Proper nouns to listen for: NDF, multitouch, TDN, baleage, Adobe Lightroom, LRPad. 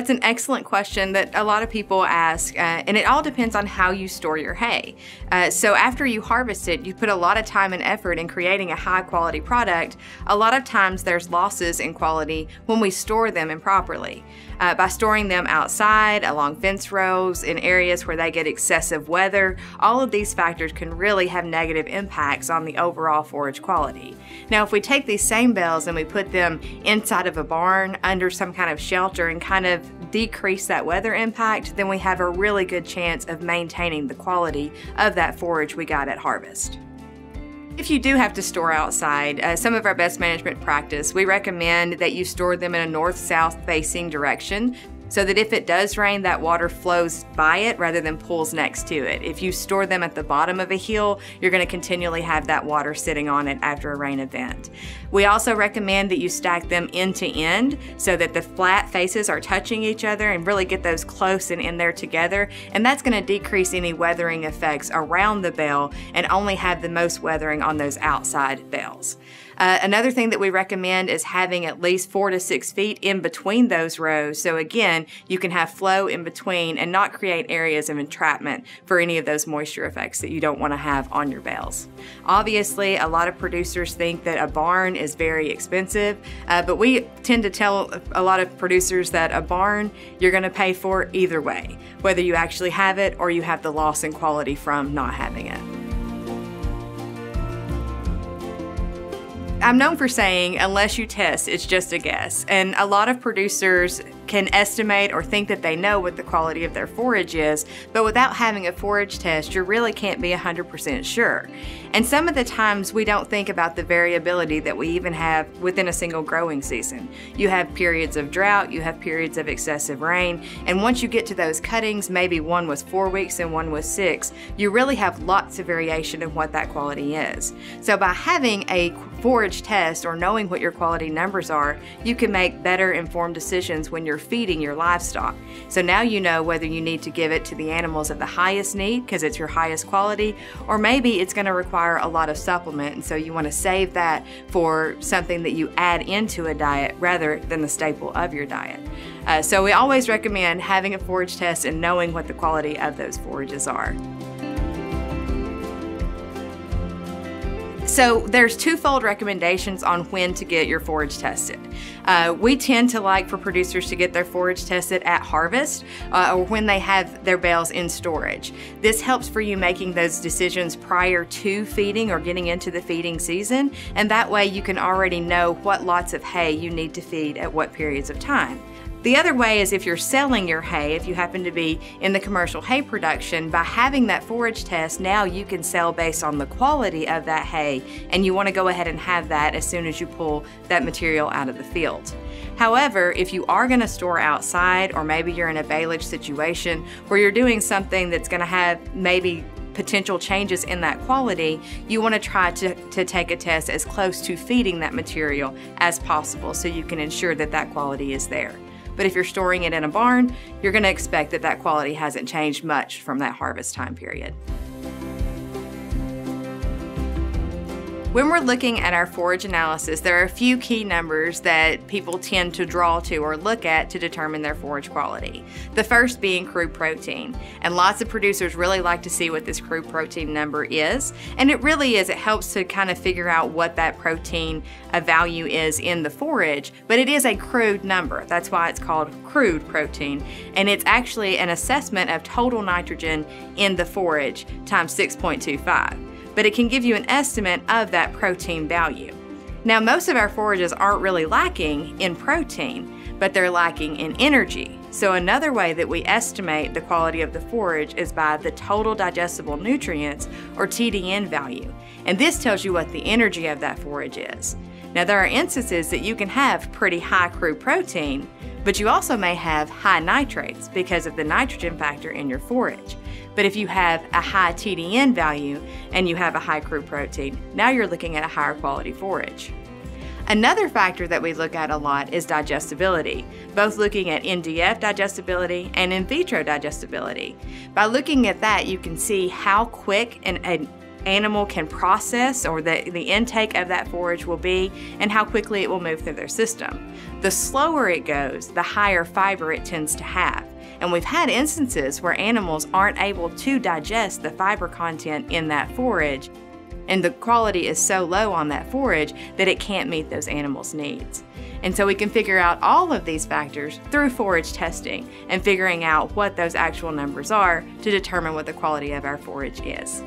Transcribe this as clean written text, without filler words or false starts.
That's an excellent question that a lot of people ask, and it all depends on how you store your hay. So after you harvest it, you put a lot of time and effort in creating a high quality product. A lot of times there's losses in quality when we store them improperly. By storing them outside, along fence rows, in areas where they get excessive weather, all of these factors can really have negative impacts on the overall forage quality. Now, if we take these same bales and we put them inside of a barn under some kind of shelter and kind of decrease that weather impact, then we have a really good chance of maintaining the quality of that forage we got at harvest. If you do have to store outside, some of our best management practice, we recommend that you store them in a north-south facing direction, so that if it does rain, that water flows by it rather than pools next to it. If you store them at the bottom of a hill, you're going to continually have that water sitting on it after a rain event. We also recommend that you stack them end to end so that the flat faces are touching each other and really get those close and in there together. And that's going to decrease any weathering effects around the bale and only have the most weathering on those outside bales. Another thing that we recommend is having at least 4 to 6 feet in between those rows. So again, you can have flow in between and not create areas of entrapment for any of those moisture effects that you don't want to have on your bales. Obviously, a lot of producers think that a barn is very expensive, but we tend to tell a lot of producers that a barn you're going to pay for either way, whether you actually have it or you have the loss in quality from not having it. I'm known for saying, unless you test, it's just a guess. And a lot of producers can estimate or think that they know what the quality of their forage is, but without having a forage test, you really can't be 100% sure. And some of the times we don't think about the variability that we even have within a single growing season. You have periods of drought, you have periods of excessive rain, and once you get to those cuttings, maybe one was 4 weeks and one was 6, you really have lots of variation in what that quality is. So by having a forage test or knowing what your quality numbers are, you can make better informed decisions when you're feeding your livestock. So now you know whether you need to give it to the animals of the highest need because it's your highest quality, or maybe it's going to require a lot of supplement, and so you want to save that for something that you add into a diet rather than the staple of your diet. So we always recommend having a forage test and knowing what the quality of those forages are. So there's twofold recommendations on when to get your forage tested. We tend to like for producers to get their forage tested at harvest or when they have their bales in storage. This helps for you making those decisions prior to feeding or getting into the feeding season, and that way you can already know what lots of hay you need to feed at what periods of time. The other way is if you're selling your hay, if you happen to be in the commercial hay production, by having that forage test, now you can sell based on the quality of that hay, and you want to go ahead and have that as soon as you pull that material out of the field. However, if you are going to store outside, or maybe you're in a baleage situation where you're doing something that's going to have maybe potential changes in that quality, you want to try to take a test as close to feeding that material as possible so you can ensure that that quality is there. But if you're storing it in a barn, you're going to expect that that quality hasn't changed much from that harvest time period. When we're looking at our forage analysis, there are a few key numbers that people tend to draw to or look at to determine their forage quality. The first being crew protein. And lots of producers really like to see what this crew protein number is. And it really is, it helps to kind of figure out what that protein value is in the forage, but it is a crude number. That's why it's called crude protein. And it's actually an assessment of total nitrogen in the forage times 6.25. But it can give you an estimate of that protein value. Now, most of our forages aren't really lacking in protein, but they're lacking in energy. So another way that we estimate the quality of the forage is by the total digestible nutrients, or TDN value. And this tells you what the energy of that forage is. Now, there are instances that you can have pretty high crude protein, but you also may have high nitrates because of the nitrogen factor in your forage. But if you have a high TDN value and you have a high crude protein, now you're looking at a higher quality forage. Another factor that we look at a lot is digestibility, both looking at NDF digestibility and in vitro digestibility. By looking at that, you can see how quick and animal can process, or the intake of that forage will be, and how quickly it will move through their system. The slower it goes, the higher fiber it tends to have. And we've had instances where animals aren't able to digest the fiber content in that forage, and the quality is so low on that forage that it can't meet those animals' needs. And so we can figure out all of these factors through forage testing and figuring out what those actual numbers are to determine what the quality of our forage is.